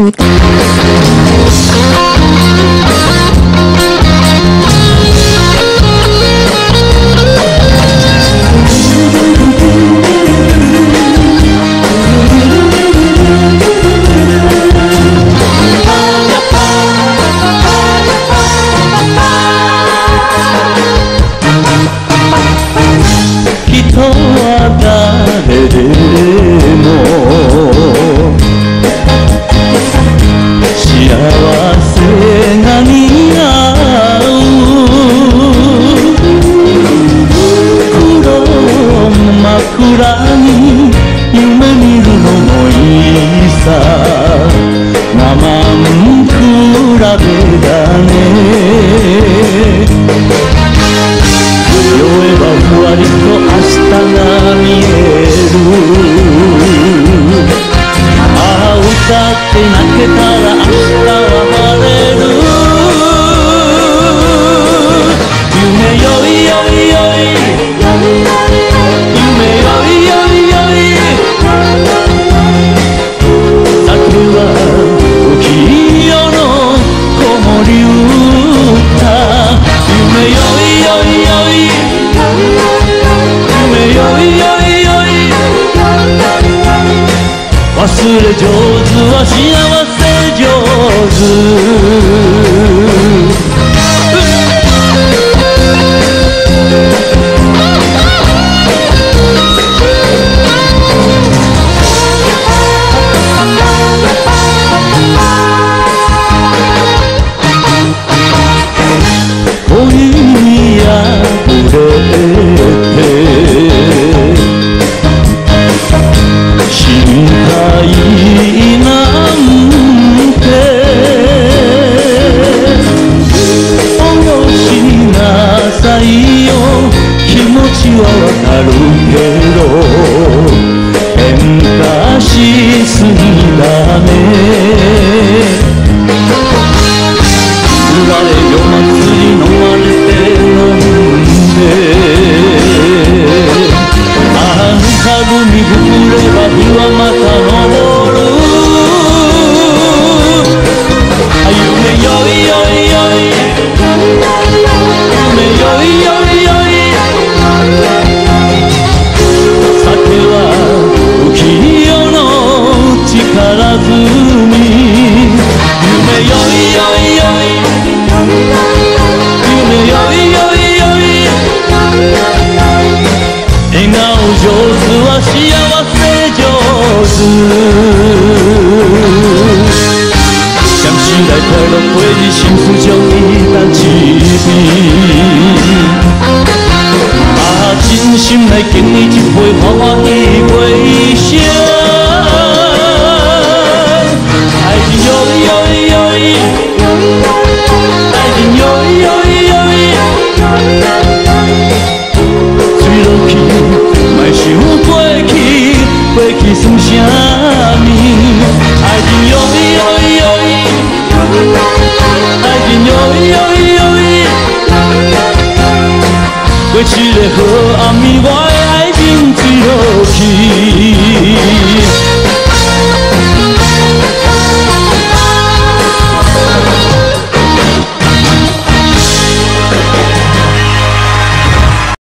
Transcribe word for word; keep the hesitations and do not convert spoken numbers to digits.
真心来敬你一杯，看我一杯一生。